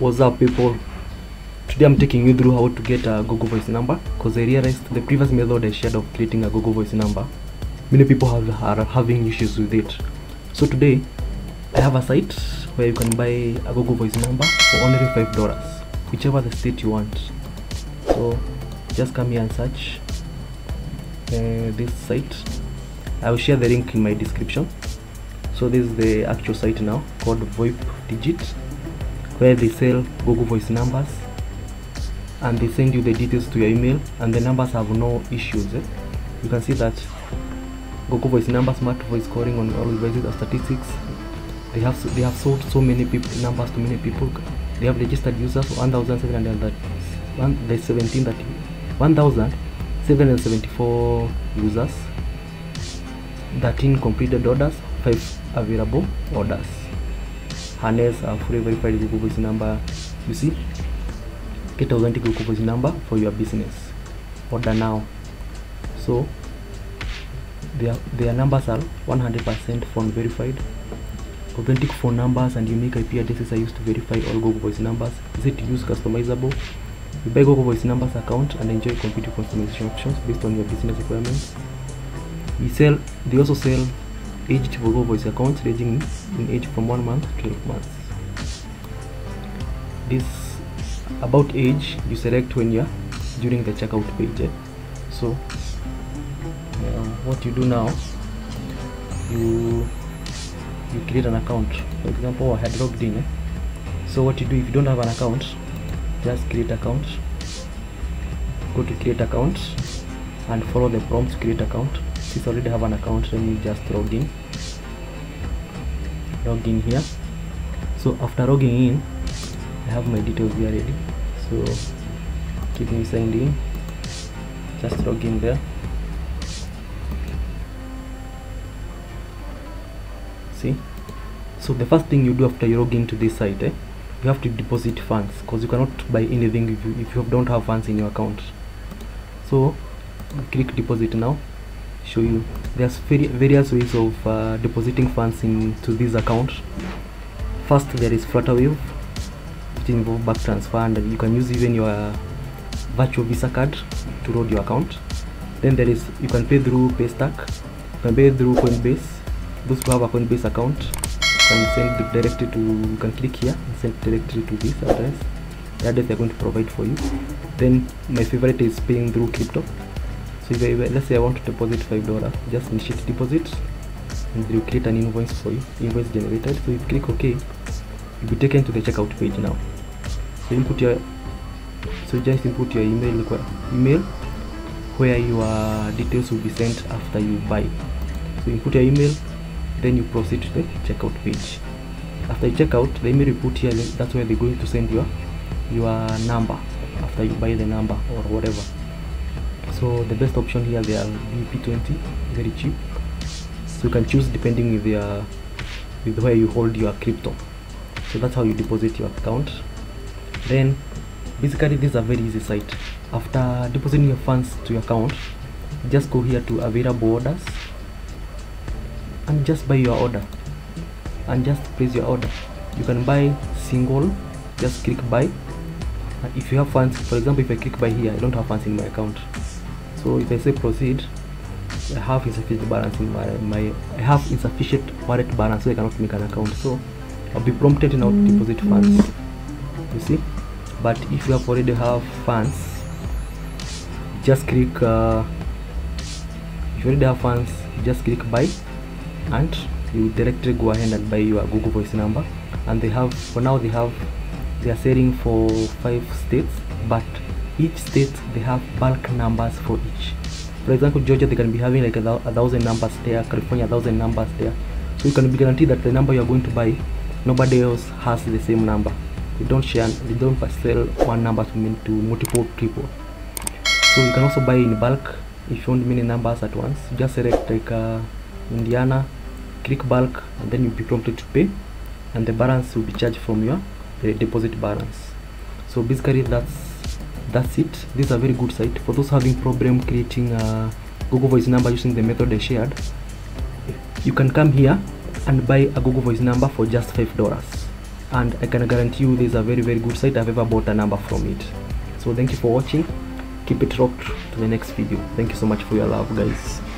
What's up, people? Today I'm taking you through how to get a Google Voice number, because I realized the previous method I shared of creating a Google Voice number, many people are having issues with it. So today I have a site where you can buy a Google Voice number for only $5, whichever the state you want. So just come here and search this site. I will share the link in my description. So this is the actual site now, called VoIP Digit, where they sell Google Voice numbers, and they send you the details to your email, and the numbers have no issues. You can see that Google Voice number, smart voice scoring on all devices, are statistics. They have sold so many numbers to many people. They have registered users 1,774 users, 13 completed orders, 5 available orders. Harness a fully verified Google Voice number. You see, get authentic Google Voice number for your business. Order now. So their numbers are 100% phone verified. Authentic phone numbers and unique IP addresses are used to verify all Google Voice numbers. Is it use customizable? You buy Google Voice numbers account and enjoy computer customization options based on your business requirements. They also sell aged Google Voice accounts ranging in age from 1 month to 8 months. This about age you select when you're during the checkout page. So what you do now, you create an account. For example, I had logged in. So what you do, if you don't have an account, just create account. Go to create account and follow the prompts. Create account. Since I already have an account, let me just log in. Log in here. So after logging in, I have my details here ready. So keep me signed in. Just log in there. See, so the first thing you do after you log into this site, you have to deposit funds, because you cannot buy anything if you don't have funds in your account. So click deposit now. Show you there's various ways of depositing funds into this account. First, there is Flutterwave, which involves back transfer, and you can use even your virtual Visa card to load your account. Then there is, you can pay through Paystack, you can pay through Coinbase. Those who have a Coinbase account can send directly to, you can click here and send directly to this address. The address they're going to provide for you. Then my favorite is paying through crypto. So if let's say I want to deposit $5, just initiate deposit, and they will create an invoice for you. Invoice generated. So you click OK, you'll be taken to the checkout page now. So just input your email where your details will be sent after you buy. So you put your email. Then you proceed to the checkout page. After you check out, the email you put here, that's where they're going to send your number after you buy the number or whatever. So the best option here, they are BP20, very cheap. So you can choose depending with where you hold your crypto. So that's how you deposit your account. Then basically this is a very easy site. After depositing your funds to your account, just go here to available orders and just buy your order and just place your order. You can buy single, just click buy. And if you have funds, for example, if I click buy here, I don't have funds in my account. So if I say proceed, I have insufficient balance in I have insufficient wallet balance, so I cannot make an account. So I'll be prompted now to deposit funds. You see, but if you have already have funds, just click. If you already have funds, just click buy. And you directly go ahead and buy your Google Voice number. And they are selling for 5 states, but each state they have bulk numbers for each. For example, Georgia, they can be having like a 1,000 numbers there, California 1,000 numbers there. So you can be guaranteed that the number you are going to buy, nobody else has the same number. They don't sell one number to multiple people. So you can also buy in bulk if you want many numbers at once. Just select like Indiana, click bulk, and then you'll be prompted to pay, and the balance will be charged from your deposit balance. So basically that's it. This is a very good site for those having problem creating a Google Voice number using the method I shared. You can come here and buy a Google Voice number for just $5. and I can guarantee you this is a very, very good site. I've ever bought a number from it. So thank you for watching. Keep it locked to the next video. Thank you so much for your love, guys.